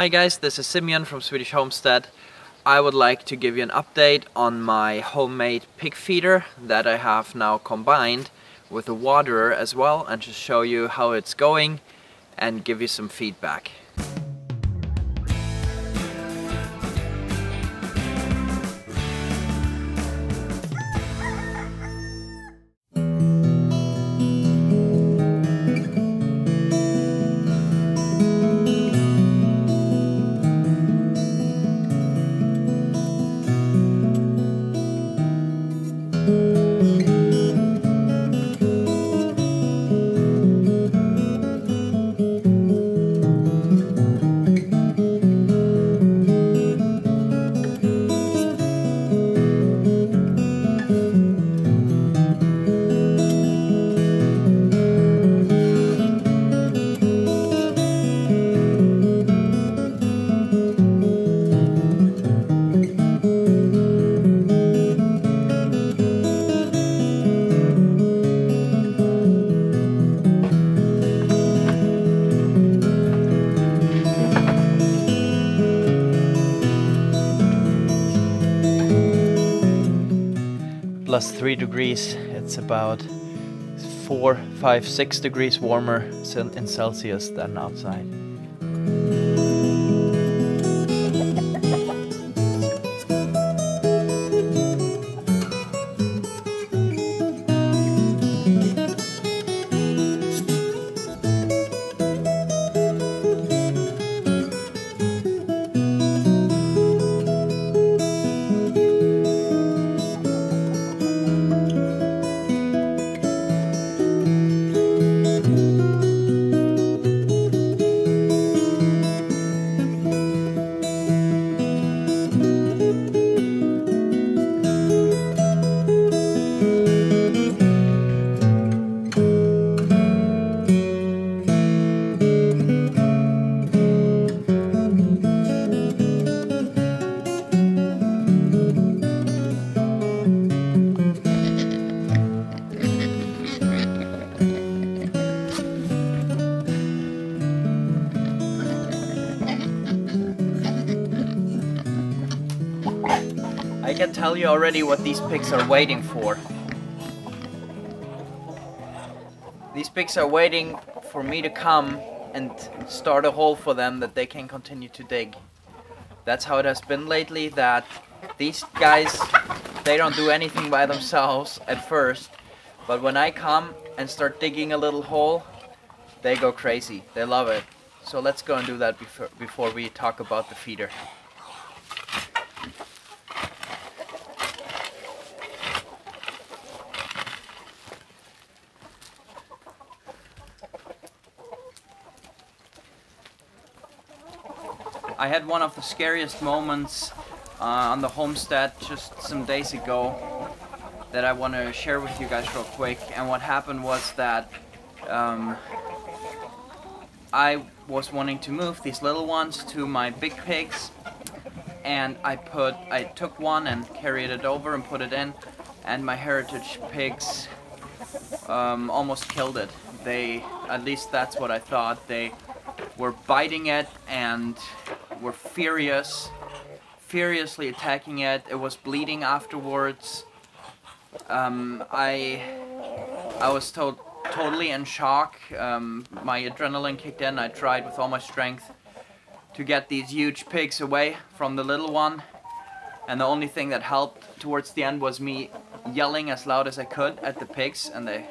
Hi guys, this is Simeon from Swedish Homestead. I would like to give you an update on my homemade pig feeder that I have now combined with a waterer as well, and just show you how it's going and give you some feedback. Plus 3 degrees, it's about 4, 5, 6 degrees warmer in Celsius than outside. I can tell you already what these pigs are waiting for. These pigs are waiting for me to come and start a hole for them that they can continue to dig. That's how it has been lately, that these guys, they don't do anything by themselves at first, but when I come and start digging a little hole, they go crazy. They love it. So let's go and do that before we talk about the feeder. I had one of the scariest moments on the homestead just some days ago that I want to share with you guys real quick. And what happened was that I was wanting to move these little ones to my big pigs, and I took one and carried it over and put it in, and my heritage pigs almost killed it. They, at least that's what I thought, they were biting it and were furiously attacking it. It was bleeding afterwards. I was totally in shock. My adrenaline kicked in. I tried with all my strength to get these huge pigs away from the little one, and the only thing that helped towards the end was me yelling as loud as I could at the pigs, and they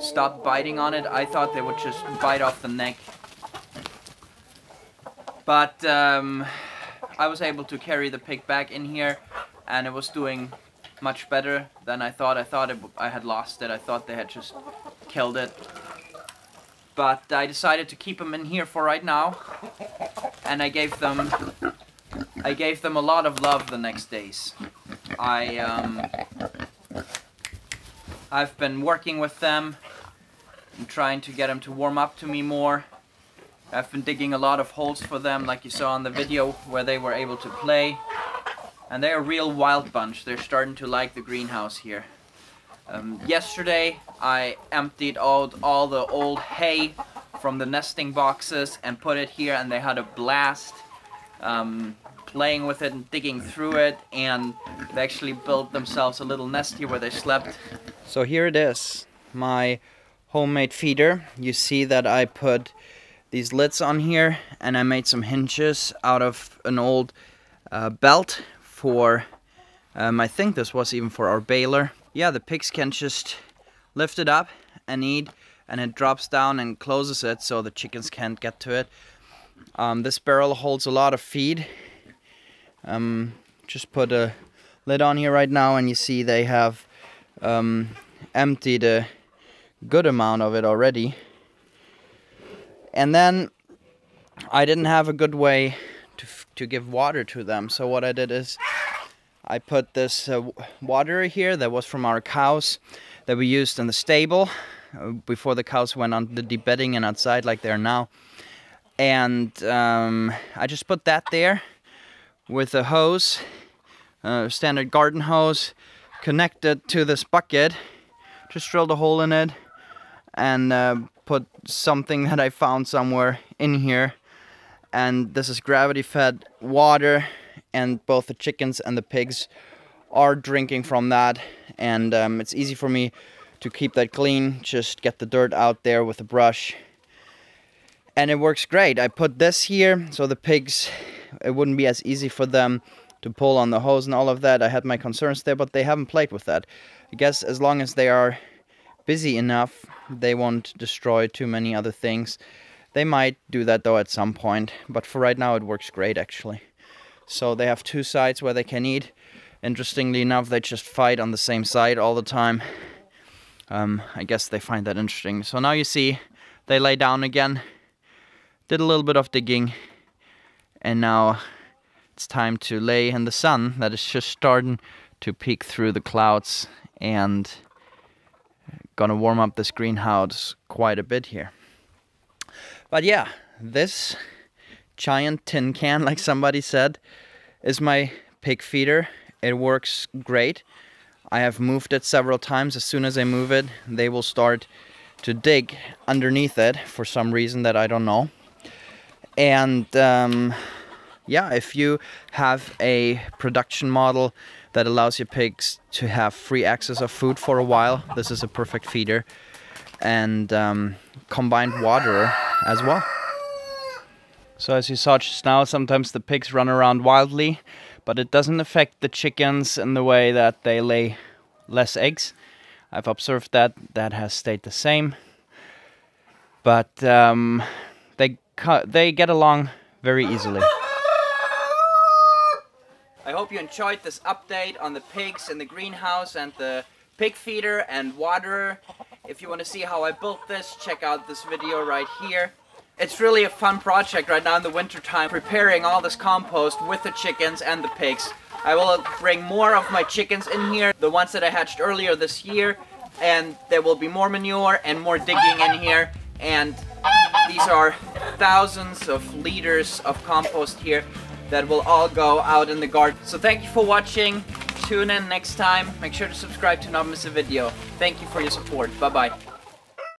stopped biting on it. I thought they would just bite off the neck. But I was able to carry the pig back in here, and it was doing much better than I thought. I had lost it. I thought they had just killed it. But I decided to keep them in here for right now, and I gave them a lot of love the next days. I've been working with them and trying to get them to warm up to me more. I've been digging a lot of holes for them, like you saw in the video where they were able to play. And they're a real wild bunch. They're starting to like the greenhouse here. Yesterday I emptied out all the old hay from the nesting boxes and put it here, and they had a blast. playing with it and digging through it, and they actually built themselves a little nest here where they slept. So here it is, my homemade feeder. You see that I put these lids on here, and I made some hinges out of an old belt for, I think this was even for our baler. Yeah, the pigs can just lift it up and eat, and it drops down and closes it so the chickens can't get to it. This barrel holds a lot of feed. Just put a lid on here right now, and you see they have emptied a good amount of it already. And then I didn't have a good way to give water to them, so what I did is I put this water here that was from our cows that we used in the stable before the cows went on the debedding and outside like they are now. And I just put that there with a hose, standard garden hose, connected to this bucket. Just drilled a hole in it and put something that I found somewhere in here. And this is gravity-fed water, and both the chickens and the pigs are drinking from that. And it's easy for me to keep that clean. Just get the dirt out there with a brush. And it works great. I put this here so the pigs, it wouldn't be as easy for them to pull on the hose and all of that. I had my concerns there, but they haven't played with that. I guess as long as they are busy enough, they won't destroy too many other things. They might do that though at some point, but for right now it works great actually. So they have two sides where they can eat. Interestingly enough, they just fight on the same side all the time. I guess they find that interesting. So now you see they lay down again. Did a little bit of digging, and now it's time to lay in the sun that is just starting to peek through the clouds, and gonna warm up this greenhouse quite a bit here. But yeah, this giant tin can, like somebody said, is my pig feeder. It works great. I have moved it several times. As soon as I move it, they will start to dig underneath it for some reason that I don't know. And yeah, if you have a production model that allows your pigs to have free access of food for a while, this is a perfect feeder. And combined waterer as well. So as you saw just now, sometimes the pigs run around wildly, but it doesn't affect the chickens in the way that they lay less eggs. I've observed that that has stayed the same. But they get along very easily. I hope you enjoyed this update on the pigs in the greenhouse and the pig feeder and waterer. If you want to see how I built this, check out this video right here. It's really a fun project right now in the winter time, preparing all this compost with the chickens and the pigs. I will bring more of my chickens in here, the ones that I hatched earlier this year, and there will be more manure and more digging in here. And these are thousands of liters of compost here that will all go out in the garden. So thank you for watching. Tune in next time. Make sure to subscribe to not miss a video. Thank you for your support. Bye-bye.